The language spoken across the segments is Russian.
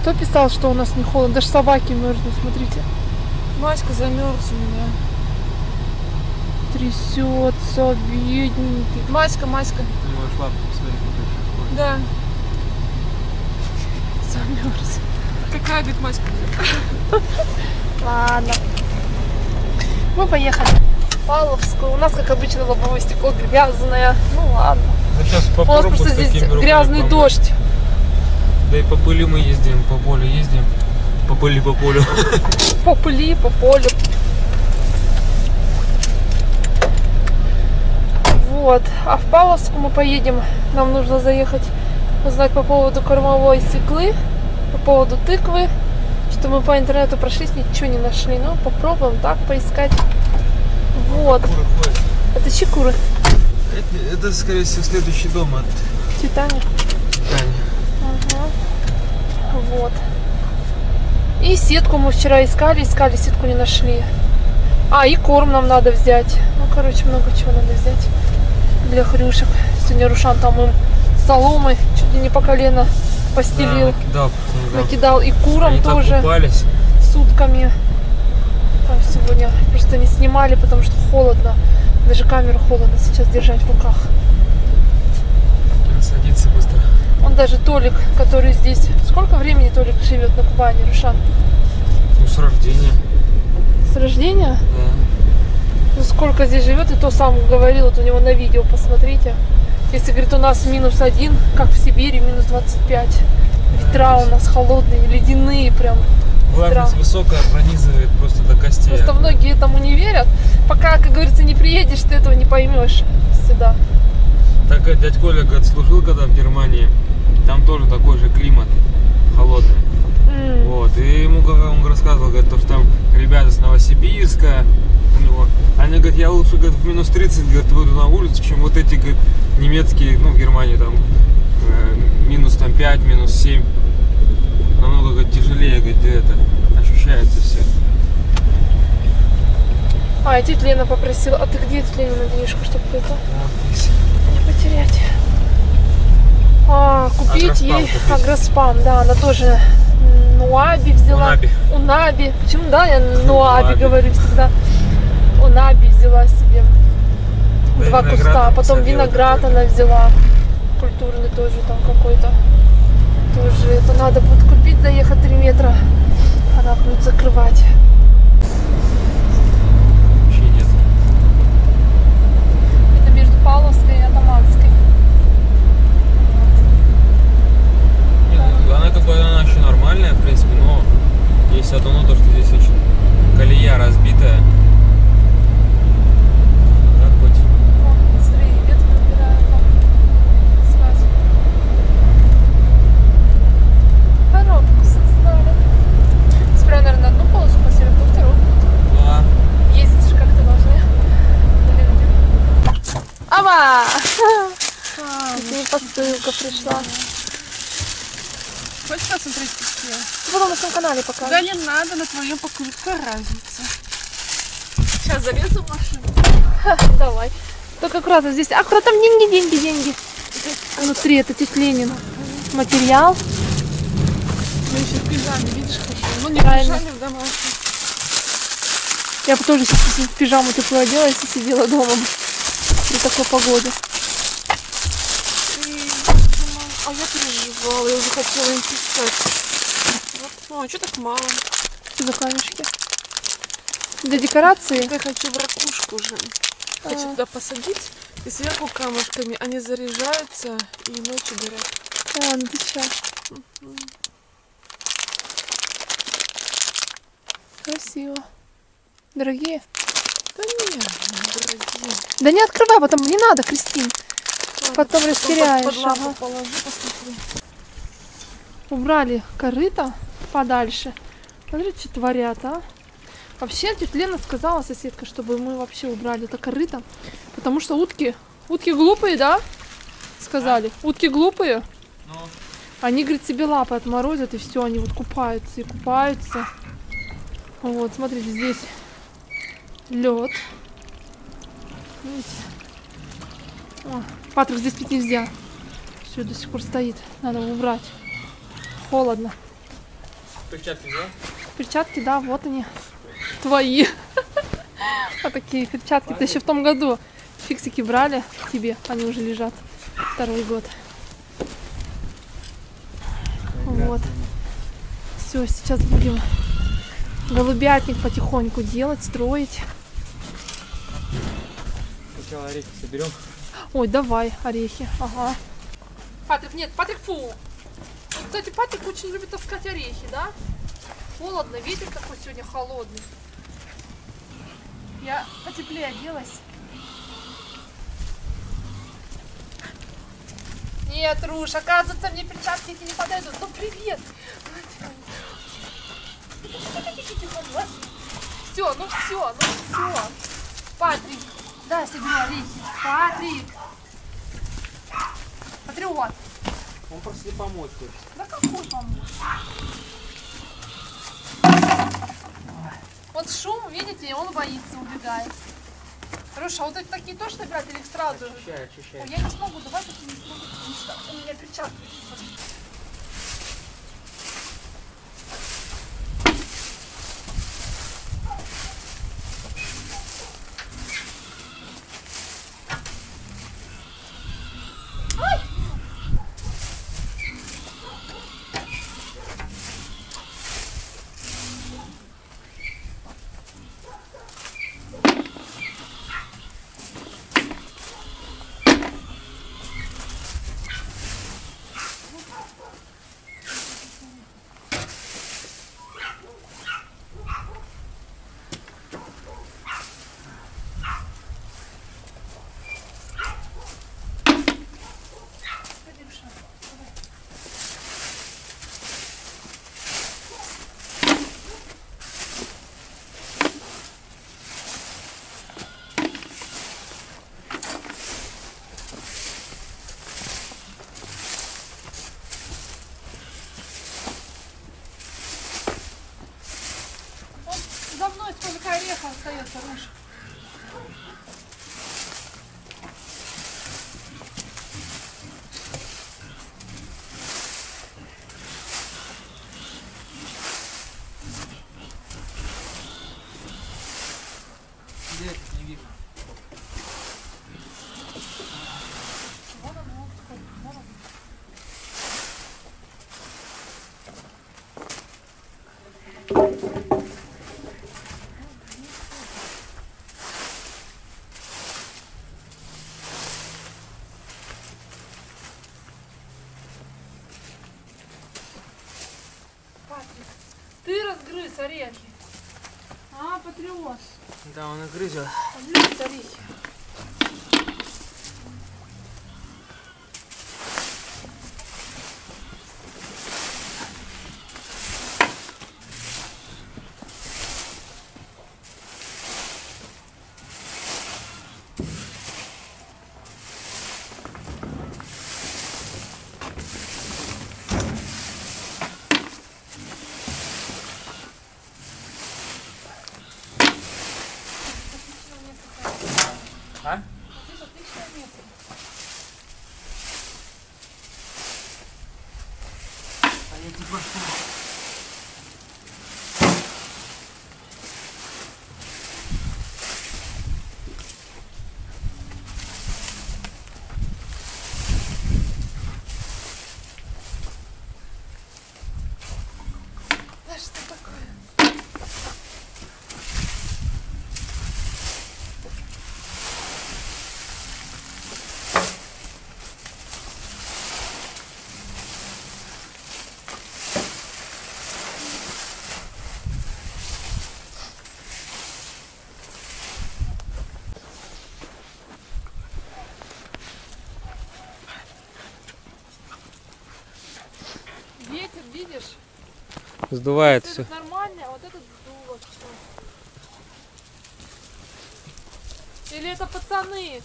Кто писал, что у нас не холодно? Даже собаки мерзнут, смотрите. Васька замерз у меня. Трясется, бедненький. Маська, Маська. Ты можешь лапу посмотреть, куда ты ходишь. Да. Замерз. Какая, говорит, Маська? Ладно. Мы поехали. Павловскую. У нас, как обычно, лобовое стекло грязное. Ну ладно. А сейчас у нас просто здесь грязный дождь. Да и по пыли мы ездим, по полю ездим. По пыли, по полю. По пыли, по полю. Вот. А в Павловску мы поедем. Нам нужно заехать, узнать по поводу кормовой свеклы, по поводу тыквы. Что мы по интернету прошлись, ничего не нашли. Но попробуем так поискать. Вот. Это чекуры. Это, скорее всего, следующий дом от Титани. Угу. Вот. И сетку мы вчера искали, сетку не нашли. А, и корм нам надо взять. Ну, короче, много чего надо взять для хрюшек. Сегодня Рушан там им соломы чуть ли не по колено постелил. Да, накидал. И курам они тоже. Так купались. С утками. Там сегодня просто не снимали, потому что холодно. Даже камеру холодно сейчас держать в руках. Садится быстро. Он даже Толик, который здесь... Сколько времени Толик живет на Кубани, Рушан? Ну, с рождения. С рождения? Да. Ну, сколько здесь живет, и то сам говорил, вот у него на видео, посмотрите. Если, говорит, у нас -1, как в Сибири, -25. Ветра у нас холодные, ледяные прям. Влажность высокая, пронизывает просто до костей. Просто многие этому не верят. Пока, как говорится, не приедешь, ты этого не поймешь сюда. Так дядь Коля, говорит, служил когда в Германии, там тоже такой же климат холодный. Вот. И ему он рассказывал, говорит, то, что там ребята с Новосибирска, у него, они говорят, я лучше, говорит, в -30, говорит, выйду на улицу, чем вот эти, говорит, немецкие, ну в Германии там -5, -7. Намного, говорит, тяжелее, говорит, это ощущается все. А, я тетя Лена попросила. А ты где тетя Лена на денежку, чтобы это? Потерять. А, купить ей агроспан, да, она тоже Нуаби взяла. Унаби. Почему, да, я Нуаби говорю всегда. Унаби взяла себе. Да, 2 куста. Потом виноград она взяла. Культурный тоже там какой-то. Тоже это надо будет купить, заехать 3 метра. Она будет закрывать. Павловской и Атаманской. Нет, ну, она как бы она еще нормальная, в принципе, но есть одно то, что здесь очень колея разбитая. Как быть? О, смотри, ветки убирают там сразу. Коробку создали. Справа, наверное, на одну полосу посели, по вторую. Да. Ездить же как-то должны. Ама! Тебе посылка пришла. Хочешь посмотреть какие? Потом на своем канале покажу. Да не надо, на твоем покажу. Какая разница? Сейчас залезу в машину. Ха, давай. Только аккуратно здесь. Аккуратно, там деньги, деньги, деньги. Внутри это тетя Ленина. Материал. Мы еще в пижаме, видишь, хорошо. Ну не в пижаме, в домашнем. Я бы тоже сейчас в пижаму тепло оделась и сидела дома. При такой погоде. А я переживала, я уже хотела им писать. Вот, а что так мало? Что за камешки? Для декорации? Я хочу в ракушку уже. Хочу туда посадить. И сверху камушками они заряжаются и ночью горят. О, ну ты чё? Красиво. Дорогие? Да нет, дорогие. Да не открывай, потом не надо, Кристин. Ладно, потом растеряешь. Под лапу положи, посмотри. Убрали корыто подальше. Смотрите, что творят, а? Вообще, тетя Лена сказала, соседка, чтобы мы вообще убрали это корыто. Потому что утки, утки глупые, да? Сказали. А? Утки глупые. Ну. Они, говорит, себе лапы отморозят, и все, они вот купаются и купаются. Вот, смотрите, здесь лед. Патрик, здесь пить нельзя. Все до сих пор стоит. Надо убрать. Холодно. Перчатки, да? Перчатки, да, вот они. Твои. А такие перчатки. Ты еще в том году фиксики брали тебе. Они уже лежат второй год. Вот. Все, сейчас будем голубятник потихоньку делать, строить. Сначала орехи соберем. Ой, давай, орехи. Ага. Патрик, нет, Патрик, фу. Кстати, Патрик очень любит таскать орехи, да? Холодно, ветер такой сегодня холодный. Я потеплее оделась. Нет, Руш, оказывается, мне перчатки эти не подойдут. Ну, привет! Все, ну все, ну все. Патрик, дай себе орехи. Патрик. Патриот. Он просил помочь. Да какой помочь? Вот шум, видите, он боится, убегает. Руша, вот эти такие тоже собирать или сразу? Очищай, очищай. Ой, я не смогу, давай такие не смогу, потому что у меня перчатки. Сколько орехов остается, Руш? Где это не видно? Вот он, вот сколько, может быть. Ты разгрыз орехи. А, Патриот. Да, он их грызет. Он любит орехи. А? Здесь отличное место. А я тут пошел. Да что такое? Ветер, видишь? Сдувает все. Это нормально, а вот это сдуло. Или это пацаны?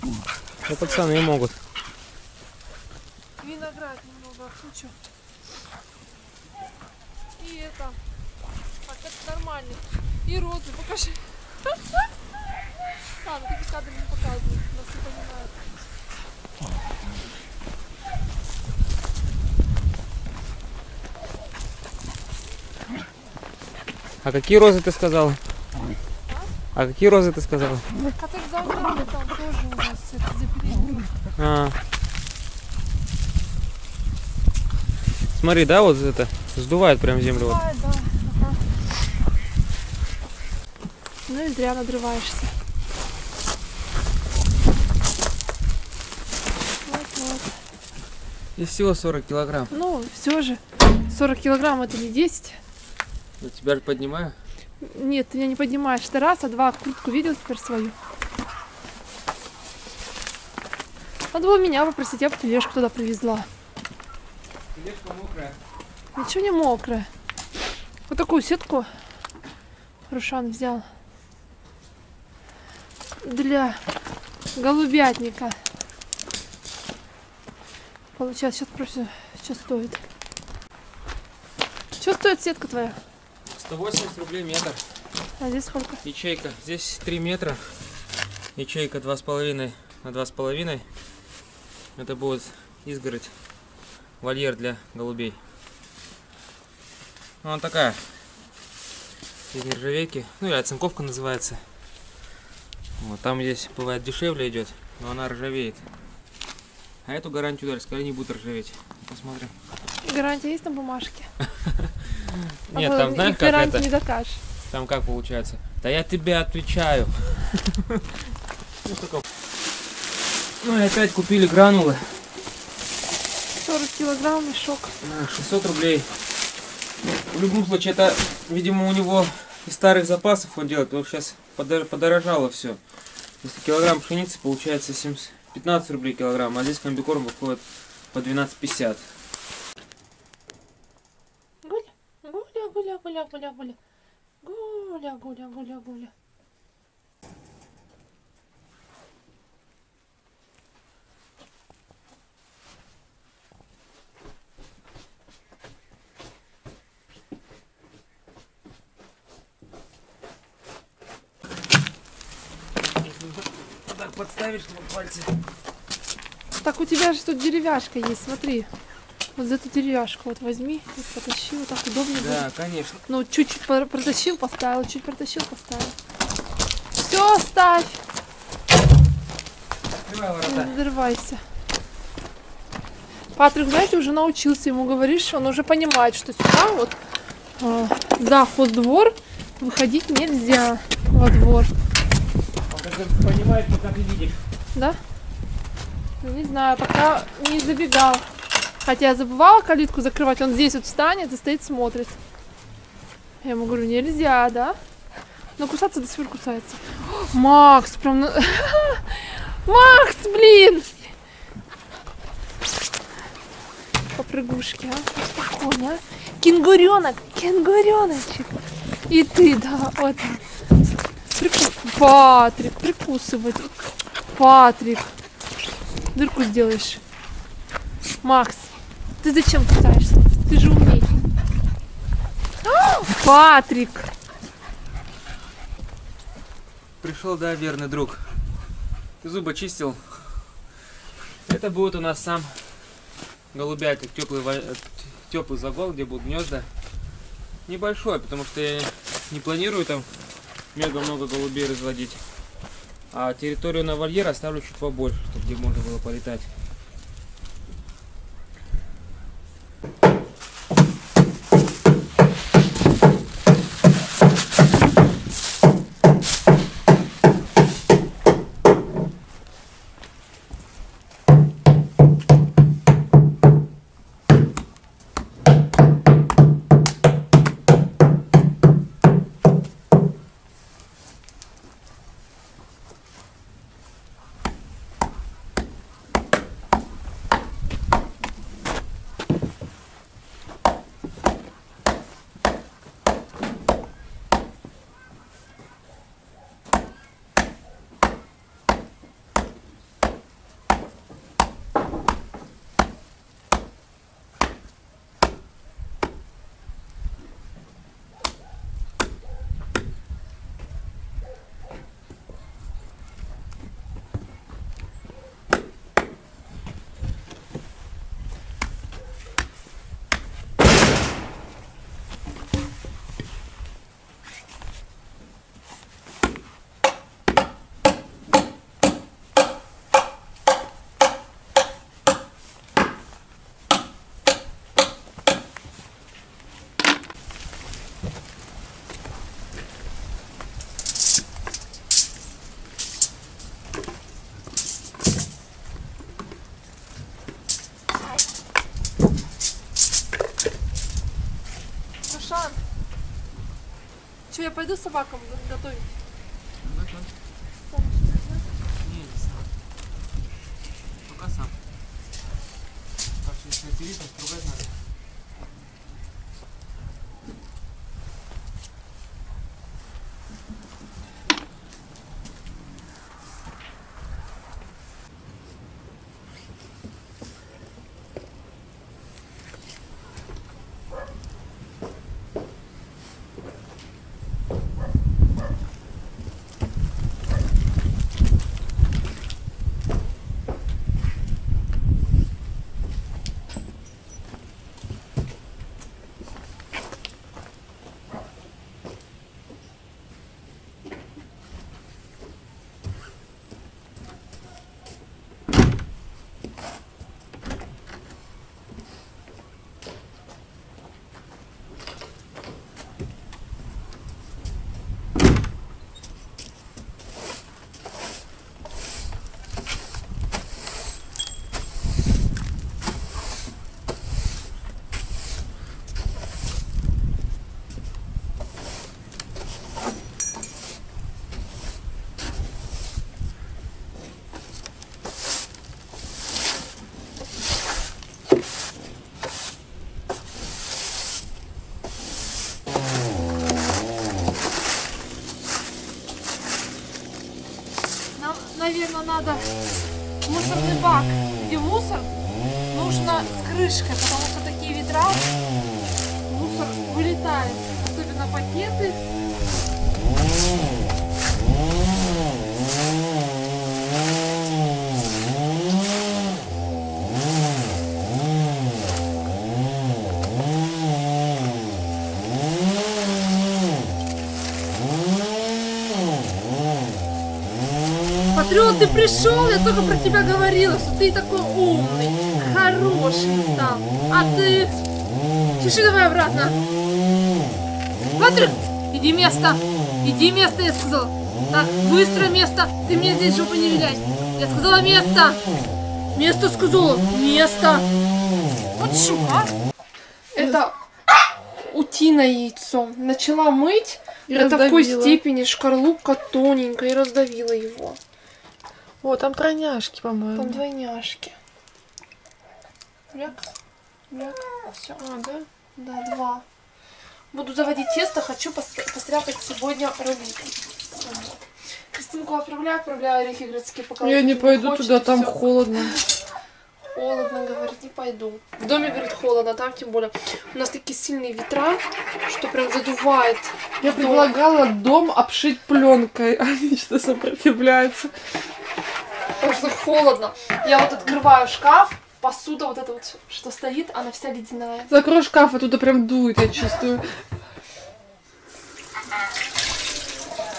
Да, пацаны могут. Виноград немного отсучу. И это. Так, это нормально. И розы, покажи. Ладно, такие кадры не показывают, нас не понимают. А какие розы ты сказала? А какие розы ты сказала? А так за огромный, там тоже у нас это запилили. Смотри, да, вот это сдувает прям землю. Сдувает, вот. Да. Ага. Ну и зря надрываешься. Вот. И всего 40 килограмм. Ну, все же. 40 килограмм это не 10. Я тебя же поднимаю? Нет, ты меня не поднимаешь. Ты раз, а два, куртку видел теперь свою. Надо было меня попросить, я бы тележку туда привезла. Тележка мокрая. Ничего не мокрая. Вот такую сетку Рушан взял для голубятника. Получается, сейчас просто что стоит. Что стоит сетка твоя? 180 рублей метр. А здесь сколько? Ячейка. Здесь 3 метра. Ячейка 2,5 на 2,5. Это будет изгородь. Вольер для голубей. Ну, она такая. Из нержавейки. Ну, или оцинковка называется. Вот, там здесь бывает дешевле идет, но она ржавеет. А эту гарантию дали, скорее не будет ржаветь. Посмотрим. Гарантия есть на бумажке? Нет, там знаешь как это? Не докажешь. Там как получается? Да я тебе отвечаю. Ну и опять купили гранулы. 40 килограмм мешок. 600 рублей. В любом случае это, видимо, у него из старых запасов он делает, потому что сейчас подорожало все. Если килограмм пшеницы получается 15 рублей килограмм, а здесь комбикорм выходит по 12,50. Гуля-гуля-гуля-гуля. Гуля-гуля-гуля-гуля. Вот так подставишь, чтобы пальцы. Так у тебя же тут деревяшка есть, смотри. Вот за эту деревяшку вот возьми, вот потащи, вот так удобно будет. Да, конечно. Ну, чуть-чуть протащил, поставил, чуть протащил, поставил. Все, ставь. Открывай ворота. Не надрывайся. Патрик, знаете, уже научился, ему говоришь, он уже понимает, что сюда вот за хоздвор выходить нельзя во двор. Он понимает, пока ты видишь. Да? Не знаю, пока не забегал. Хотя я забывала калитку закрывать, он здесь вот встанет и стоит, смотрит. Я ему говорю, нельзя, да? Но кусаться до сих пор кусается. О, Макс, прям... Макс, блин! Попрыгушки, а? Спокойно, а? Кенгуренок, кенгуреночек. И ты, да, вот. Патрик, прикусывает. Патрик. Дырку сделаешь. Макс. Ты зачем кусаешься? Ты же умней. Патрик! Пришел, да, верный друг. Ты зубы чистил. Это будет у нас сам голубятник, теплый загон, где будут гнезда. Небольшой, потому что я не планирую там мега много голубей разводить. А территорию на вольер оставлю чуть побольше, чтобы где можно было полетать. Че, я пойду собакам готовить? Не, сам. Пока сам. Так что если отделить, то стругать надо. Наверное, надо мусорный бак, где мусор нужно с крышкой, потому что такие ветра, мусор вылетает, особенно пакеты. Патриот, ты пришел, я только про тебя говорила, что ты такой умный, хороший стал. А ты... Чеши давай обратно. Патрик, иди место, я сказала. Так, быстро место, ты мне здесь жопу не виляй. Я сказала место. Место сказала, место. Вот шум, а? Это утиное яйцо. Начала мыть, до такой степени шкарлупка тоненькая, и раздавила его. О, там тройняшки, по-моему. Там двойняшки. Мяк, мяк, все. А, да? Да, два. Буду заводить тесто, хочу постряпать сегодня рулики. Кристинку отправляю орехи грецкие пока. Я не пойду хочет, туда, там холодно. Холодно, говорит, не пойду. В доме, говорит, холодно, там тем более. У нас такие сильные ветра, что прям задувает. Я предлагала дом обшить пленкой, они что сопротивляются. Потому что холодно. Я вот открываю шкаф, посуда вот эта вот, что стоит, она вся ледяная. Закрой шкаф, оттуда прям дует, я чувствую.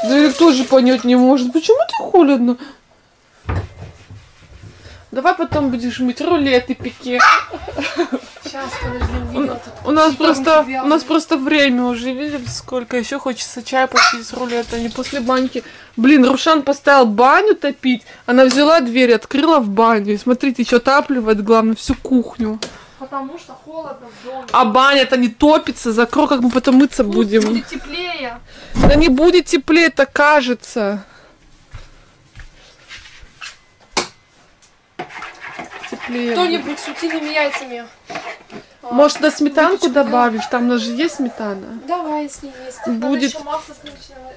Да тоже понять не может, почему так холодно. Давай потом будешь мыть рулеты пеки. Сейчас, подожди, у нас просто время уже, видели сколько? Еще хочется чай попить с рулета, не после баньки. Блин, Рушан поставил баню топить, она взяла дверь, открыла в баню. И смотрите, что отапливает, главное, всю кухню. Потому что холодно в доме. А баня-то не топится, закрой, как мы потом мыться будем. Будет теплее. Да не будет теплее, это кажется. Кто-нибудь с утиными яйцами. Может, на сметанку добавишь? Там у нас же есть сметана. Давай, если есть. Будет. Еще масло сливочное.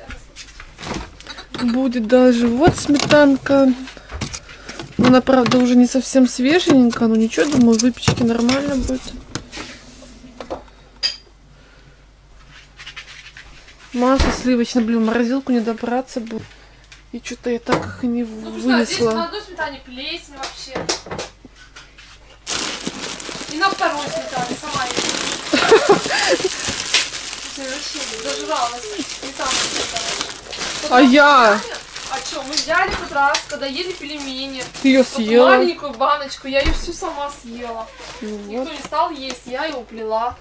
Будет даже. Вот сметанка. Она, правда, уже не совсем свеженькая, но ничего, думаю, выпечки нормально будет. Масло сливочное, блин, в морозилку не добраться будет. И что-то я так их и не вынесла. Здесь на одной сметане плесень вообще. И на второй сметане сама я зажралась. А я? А что, мы взяли тот раз, когда ели пельмени. Ты ее съела? Маленькую баночку, я ее всю сама съела. Никто не стал есть, я ее уплела.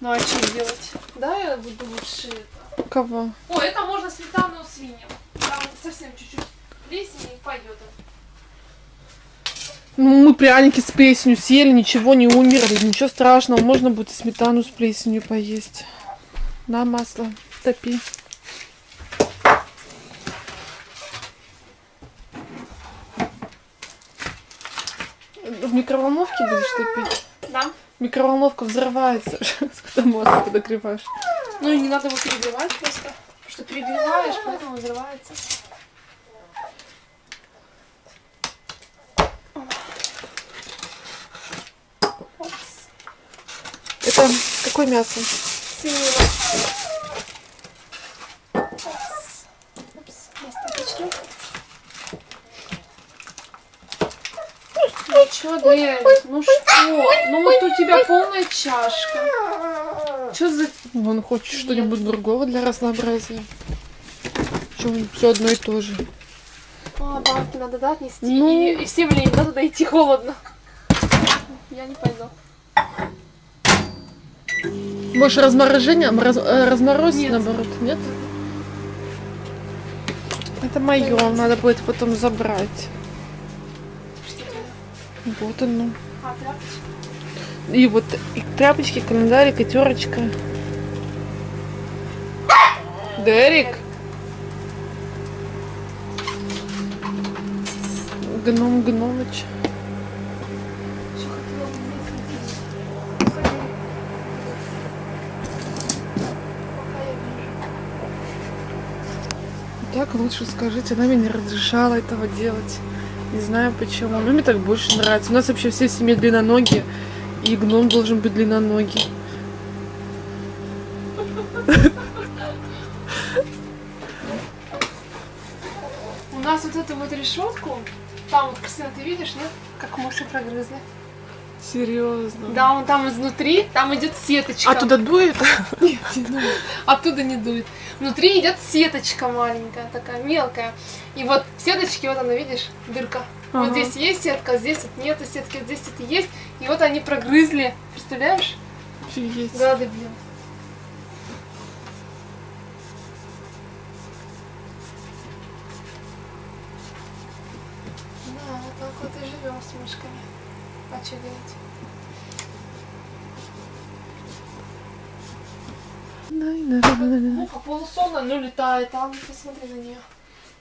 Ну а что делать? Да, я буду лучше это. Кого? О, это можно сметану свиньям. Там совсем чуть-чуть плесень и пойдет. Ну, мы пряники с плесенью съели, ничего не умерли, ничего страшного. Можно будет сметану с плесенью поесть. На масло топи. в микроволновке будешь ты пить? Да. Микроволновка взрывается, когда масло подогреваешь. Ну и не надо его перегревать просто. Потому что перегреваешь, поэтому взрывается. Это какое мясо? Свинина. Что, Дэн? Ну что? Ну вот у тебя полная чашка. Что за... Он хочет что-нибудь другого для разнообразия. Чего все одно и то же. А, банки надо, да, отнести? Ну... И всем лень, да, туда идти холодно. Я не пойду. Может, разморожение? Разморозить, нет. Наоборот, нет? Это мое, надо будет потом забрать. Вот оно. А, тряпочки? И вот и тряпочки, календарик, и терочка. Дерек? Гном Гномыч. Так лучше скажите, она мне не разрешала этого делать. Не знаю почему, но мне так больше нравится. У нас вообще все в семье длинноногие, и гном должен быть длинноногий. У нас вот эту вот решетку, там вот, Кристина, ты видишь, нет? Как мыши прогрызли. Серьезно? Да, он там изнутри, там идет сеточка. Оттуда дует? Нет, не дует. Оттуда не дует. Внутри идет сеточка маленькая, такая мелкая. И вот сеточки, вот она, видишь, дырка. Ага. Вот здесь есть сетка, здесь вот нету сетки, здесь это есть. И вот они прогрызли, представляешь? Офигеть. Да, да, блин. Да, вот так вот и живем с мышками. А что делать? Муха полусонная, но летает, а ну посмотри на нее.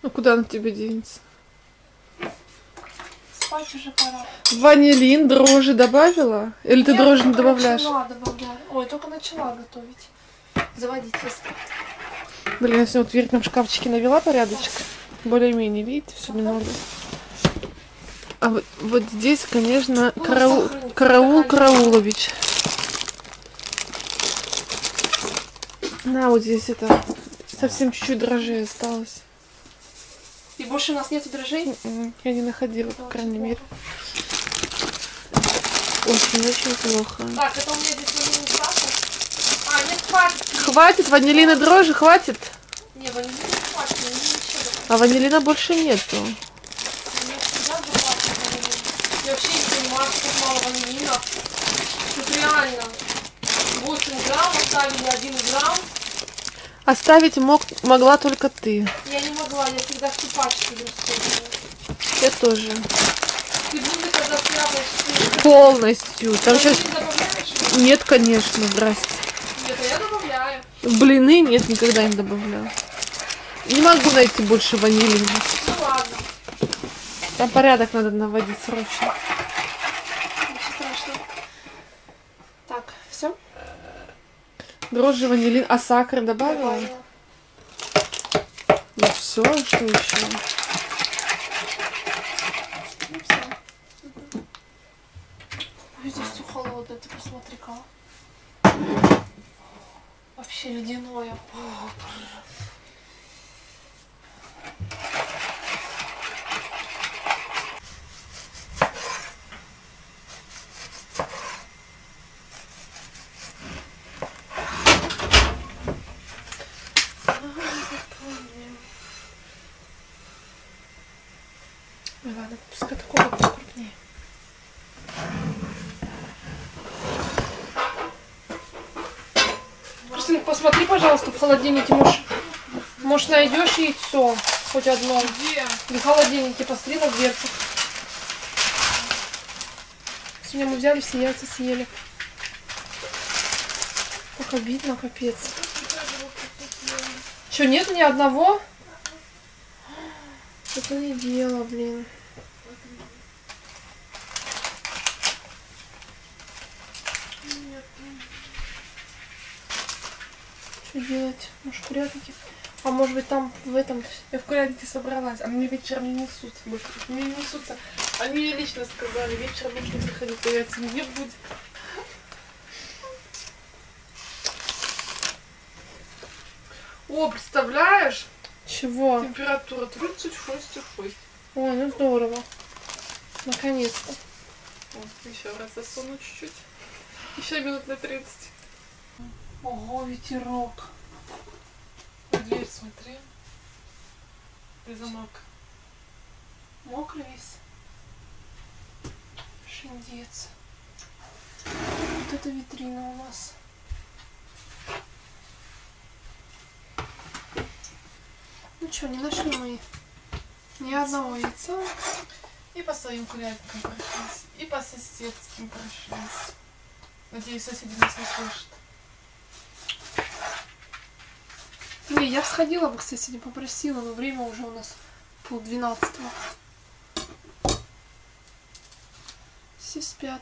Ну куда она тебе денется? Спать уже пора. Ванилин, дрожжи добавила? Или я ты дрожжи не добавляешь? Начала добавлять. Ой, только начала готовить. Заводить тесто. Блин, я сегодня вот дверь там в шкафчике навела порядочек. Более-менее, видите, все немного. А вот, вот здесь, конечно, ну, караул Караулович. На, вот здесь это совсем чуть-чуть дрожжей осталось. И больше у нас нету дрожжей? Я не находила, это по крайней мере. Очень-очень плохо. Так, это у меня здесь ванилин хватит. А, нет, хватит. Хватит, ванилина дрожжи, хватит? Не, ванилина хватит, ничего. А ванилина больше нету. Я вообще не понимаю, как мало ванилина. Тут реально 8 грамм, оставили 1 грамм. Оставить могла только ты. Я не могла, я всегда в пачке раскладывала. Я тоже. Ты будешь тогда спрятать? Полностью. Там сейчас... Нет, конечно, здрасте. Нет, а я добавляю. В блины нет, никогда не добавляю. Не могу найти больше ванилина. Ну ладно. Там порядок надо наводить срочно. Ничего страшного. Так, все. Дрожжи, ванилин. А сахар добавила? Добавила. Ну все, что еще? Ну все. Угу. Ой, здесь все холодное, ты посмотри-ка. Вообще ледяное. Посмотри, пожалуйста, в холодильнике, может найдешь яйцо, хоть одно. Где? В холодильнике, посмотри на дверцу. Сегодня мы взяли, все яйца съели. Как обидно, капец. Че, нет ни одного? Это не дело, блин. что делать? Может, курятники? А может быть, там в этом... Я в курятнике собралась. Они вечером не несут. Не несутся. Они мне лично сказали, вечером нужно заходить, а яйца не будет. О, представляешь? Чего? Температура 36,6. Ой, ну здорово. Наконец-то. Еще раз засуну чуть-чуть. Еще минут на 30. Ого, ветерок. На дверь смотри. И замок. Мокрый весь. Шиндец. Вот это витрина у нас. Ну что, не нашли мы ни одного яйца. И по своим курятникам прошлись, и по соседским прошлись. Надеюсь, соседи нас не слышат. Не, я сходила бы к соседям, попросила, но время уже у нас 11:30. Все спят.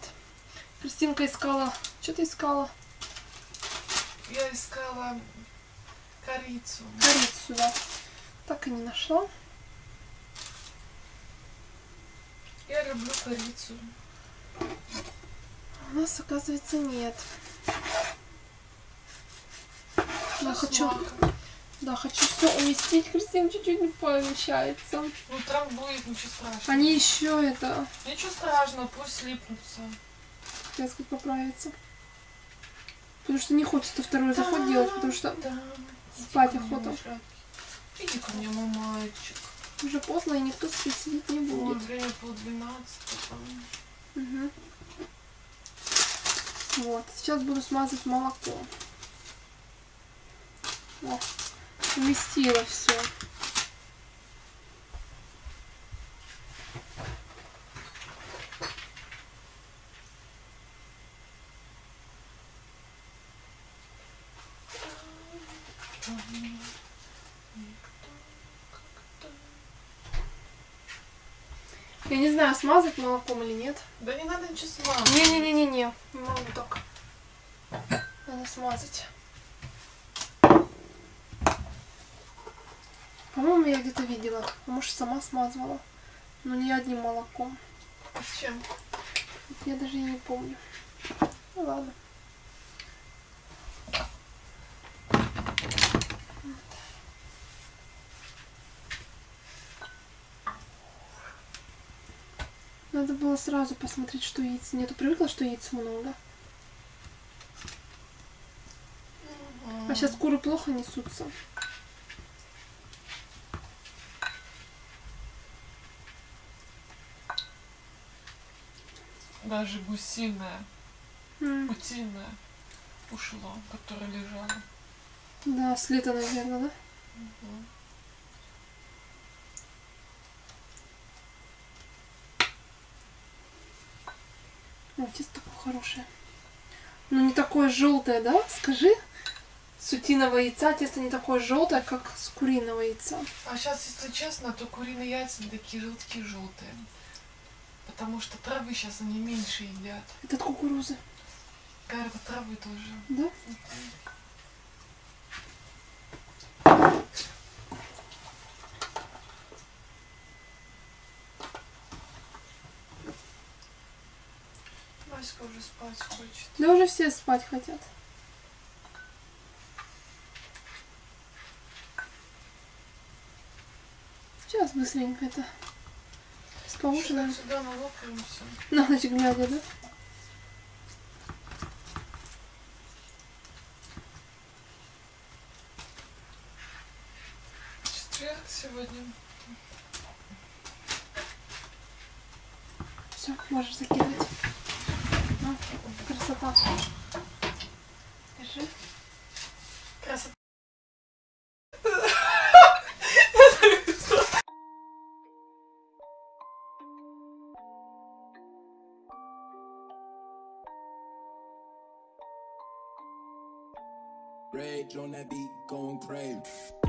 Кристинка искала... Что ты искала? Я искала корицу. Корицу, да. Так и не нашла. Я люблю корицу. У нас, оказывается, нет. Я хочу... Да, хочу все уместить. Кристина чуть-чуть не помещается. Ну, там будет, ничего страшного. Они еще это... Ничего страшного, пусть слипнутся. Сейчас как поправится. Потому что не хочется второй заход делать, потому что да, спать охота. Иди ко мне, мой мальчик. Уже поздно, и никто сидеть не будет. О, время 11:30. Угу. Вот, сейчас буду смазывать молоко. О, уместила все. Я не знаю, смазать молоком или нет. Да не надо ничего смазать. Не-не-не-не-не. Не могу так. Надо смазать. По-моему, я где-то видела. Может, сама смазывала. Но не одним молоком. А с чем? Я даже и не помню. Ну ладно. Надо было сразу посмотреть, что яиц нету. Привыкла, что яиц много. А сейчас куры плохо несутся. Даже гусиное, утиное ушло, которое лежало. Да, с лета, наверное, да? Угу. О, тесто такое хорошее. Ну, не такое желтое, да? Скажи. С утиного яйца тесто не такое желтое, как с куриного яйца. А сейчас, если честно, то куриные яйца не такие желтые. Потому что травы сейчас они меньше едят. Это от кукурузы. Кажется, травы тоже. Да? Угу. Васька уже спать хочет. Да уже все спать хотят. Сейчас быстренько это скомушено. Сюда налопаемся. На ночь глядя, да? Четверг сегодня. Все, можешь закидывать. Красота. Держи. Красота. Rage on that beat, going crazy.